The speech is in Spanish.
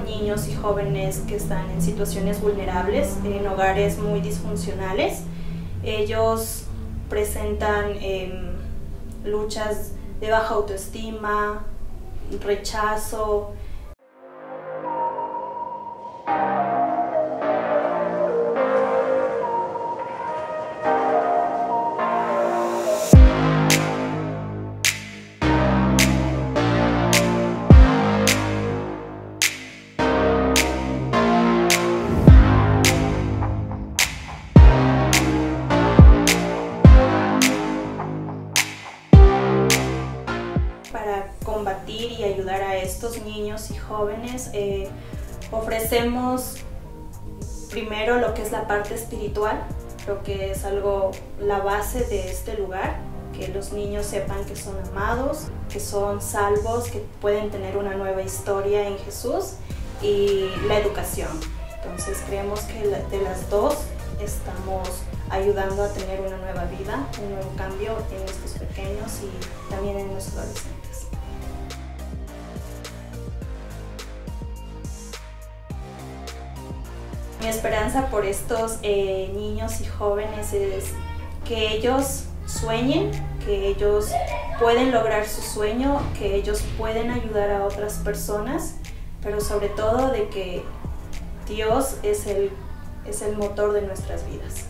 con niños y jóvenes que están en situaciones vulnerables, en hogares muy disfuncionales. Ellos presentan luchas de baja autoestima, rechazo. Para combatir y ayudar a estos niños y jóvenes, ofrecemos primero lo que es la parte espiritual, lo que es algo, la base de este lugar, que los niños sepan que son amados, que son salvos, que pueden tener una nueva historia en Jesús, y la educación. Entonces creemos que de las dos estamos ayudando a tener una nueva vida, un nuevo cambio en nuestros pequeños y también en los adolescentes. Mi esperanza por estos niños y jóvenes es que ellos sueñen, que ellos pueden lograr su sueño, que ellos pueden ayudar a otras personas, pero sobre todo de que Dios es el motor de nuestras vidas.